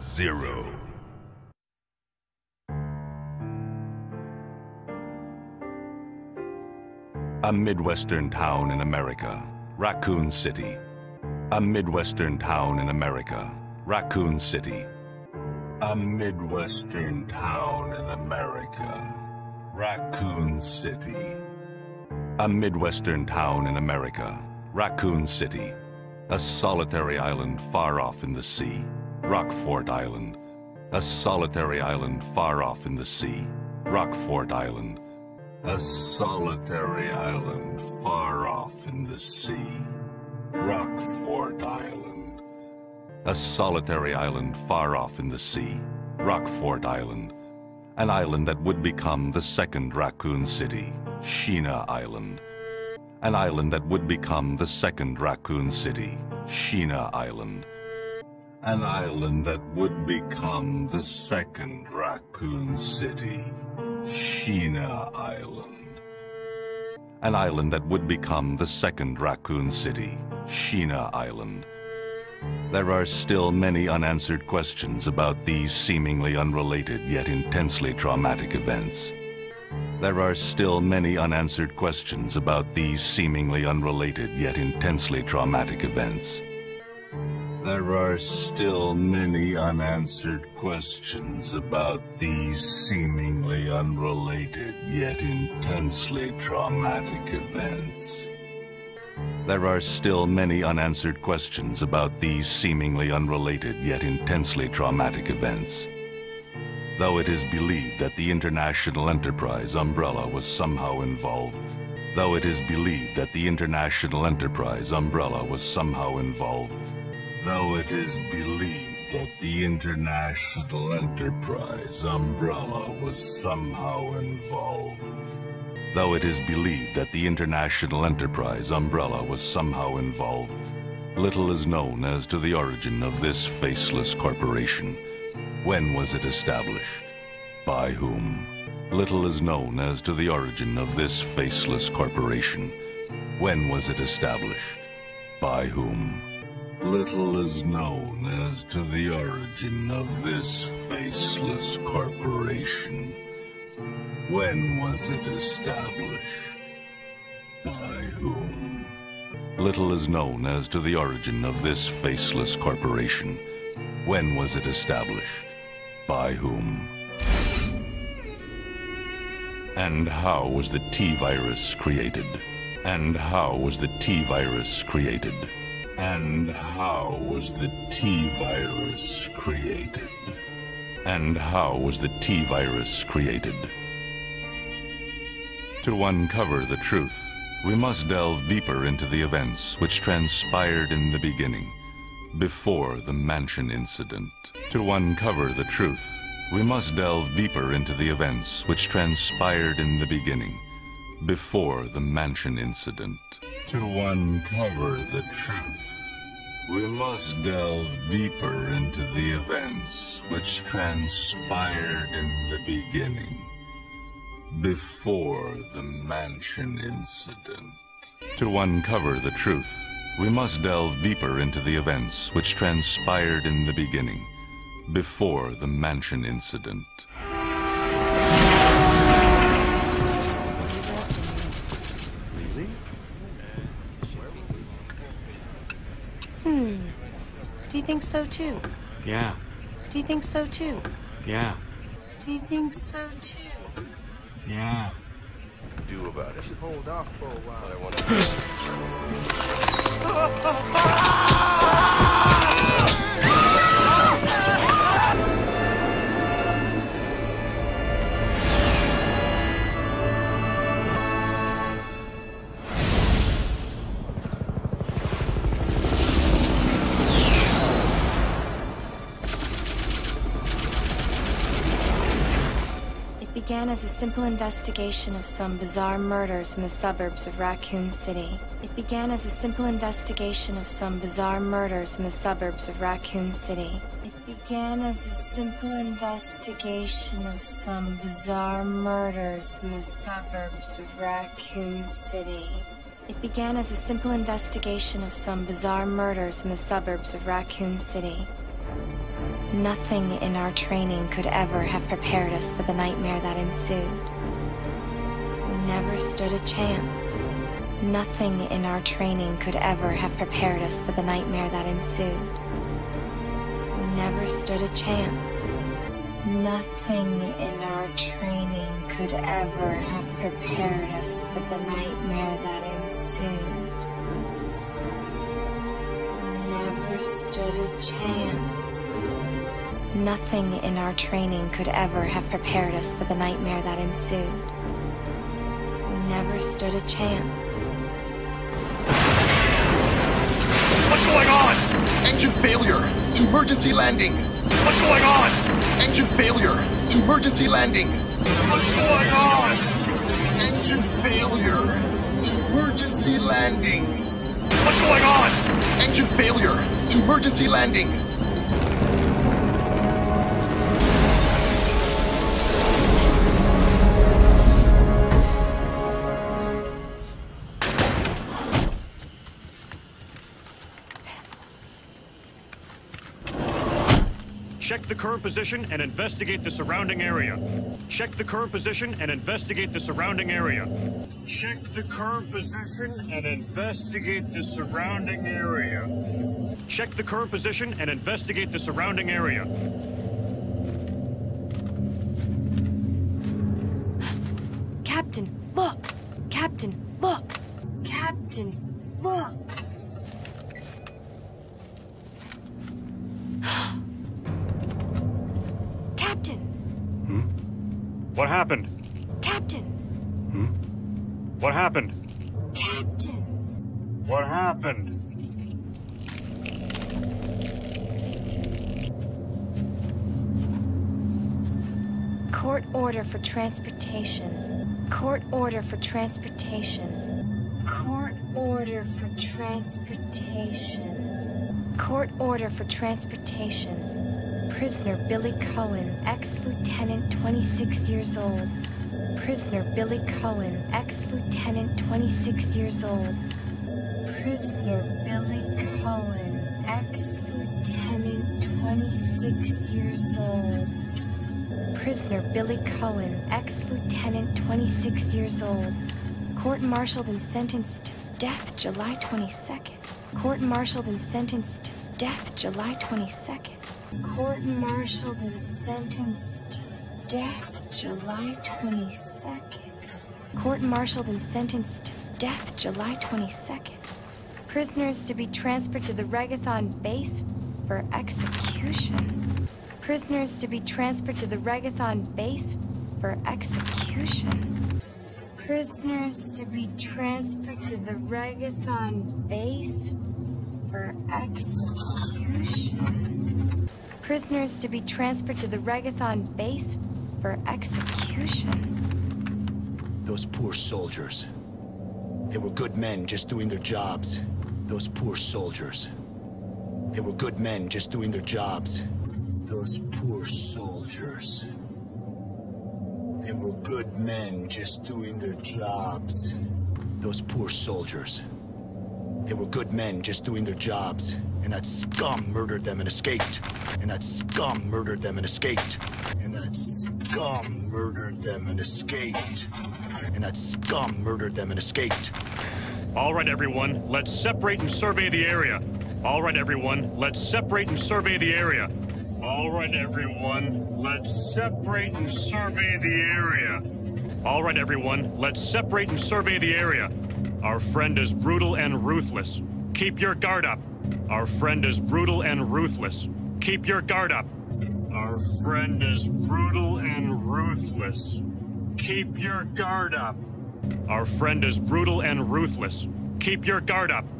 0. A Midwestern town in America, Raccoon City. A Midwestern town in America, Raccoon City. A Midwestern town in America, Raccoon City. A Midwestern town in America, Raccoon City. A solitary island far off in the sea, Rockfort Island. A solitary island far off in the sea, Rockfort Island. A solitary island far off in the sea, Rockfort Island. A solitary island far off in the sea, Rockfort Island. An island that would become the second Raccoon City, Sheena Island. An island that would become the second Raccoon City, Sheena Island. An island that would become the second Raccoon City, Sheena Island. An island that would become the second Raccoon City, Sheena Island. There are still many unanswered questions about these seemingly unrelated yet intensely traumatic events. There are still many unanswered questions about these seemingly unrelated yet intensely traumatic events. There are still many unanswered questions about these seemingly unrelated yet intensely traumatic events. There are still many unanswered questions about these seemingly unrelated yet intensely traumatic events. Though it is believed that the international enterprise Umbrella was somehow involved, though it is believed that the international enterprise Umbrella was somehow involved, though it is believed that the international enterprise Umbrella was somehow involved, though it is believed that the international enterprise Umbrella was somehow involved, little is known as to the origin of this faceless corporation. When was it established? By whom? Little is known as to the origin of this faceless corporation. When was it established? By whom? Little is known as to the origin of this faceless corporation. When was it established? By whom? Little is known as to the origin of this faceless corporation. When was it established? By whom? And how was the T-virus created? And how was the T-virus created? And how was the T-virus created? And how was the T-virus created? To uncover the truth, we must delve deeper into the events which transpired in the beginning, before the mansion incident. To uncover the truth, we must delve deeper into the events which transpired in the beginning, before the mansion incident. To uncover the truth, we must delve deeper into the events which transpired in the beginning, before the mansion incident. To uncover the truth, we must delve deeper into the events which transpired in the beginning, before the mansion incident. Really? Do you think so too? Yeah. Do you think so too? Yeah. Do you think so too? Yeah. Do about it. Hold off for a while. I want to. It began as a simple investigation of some bizarre murders in the suburbs of Raccoon City. It began as a simple investigation of some bizarre murders in the suburbs of Raccoon City. It began as a simple investigation of some bizarre murders in the suburbs of Raccoon City. It began as a simple investigation of some bizarre murders in the suburbs of Raccoon City. Nothing in our training could ever have prepared us for the nightmare that ensued. We never stood a chance. Nothing in our training could ever have prepared us for the nightmare that ensued. We never stood a chance. Nothing in our training could ever have prepared us for the nightmare that ensued. We never stood a chance. Nothing in our training could ever have prepared us for the nightmare that ensued. We never stood a chance. What's going on? Engine failure. Emergency landing. What's going on? Engine failure. Emergency landing. What's going on? Engine failure. Emergency landing. What's going on? Engine failure. Emergency landing. Check the current position and investigate the surrounding area. Check the current position and investigate the surrounding area. Check the current position and investigate the surrounding area. Check the current position and investigate the surrounding area. Captain, look! Captain, look! Captain, look! What happened? Captain! Hmm? What happened? Captain! What happened? Court order for transportation. Court order for transportation. Court order for transportation. Court order for transportation. Prisoner Billy Cohen, ex-lieutenant, 26 years old. Prisoner Billy Cohen, ex-lieutenant, 26 years old. Prisoner Billy Cohen, ex-lieutenant, 26 years old. Prisoner Billy Cohen, ex-lieutenant, 26 years old. Court-martialed and sentenced to death July 22nd. Court-martialed and sentenced to death July 22nd. Court-martialed and sentenced to death July 22nd. Court-martialed and sentenced to death July 22nd. Prisoners to be transferred to the Regathon base for execution. Prisoners to be transferred to the Regathon base for execution. Prisoners to be transferred to the Regathon base for execution. Prisoners to be transferred to the Regathon base for execution. Those poor soldiers. They were good men just doing their jobs. Those poor soldiers. They were good men just doing their jobs. Those poor soldiers. They were good men just doing their jobs. Those poor soldiers. They were good men just doing their jobs. And that scum murdered them and escaped. And that scum murdered them and escaped. And that scum murdered them and escaped. And that scum murdered them and escaped. All right, everyone, let's separate and survey the area. All right, everyone, let's separate and survey the area. All right, everyone, let's separate and survey the area. All right, everyone, let's separate and survey the area. Our friend is brutal and ruthless. Keep your guard up. Our friend is brutal and ruthless. Keep your guard up. Our friend is brutal and ruthless. Keep your guard up. Our friend is brutal and ruthless. Keep your guard up.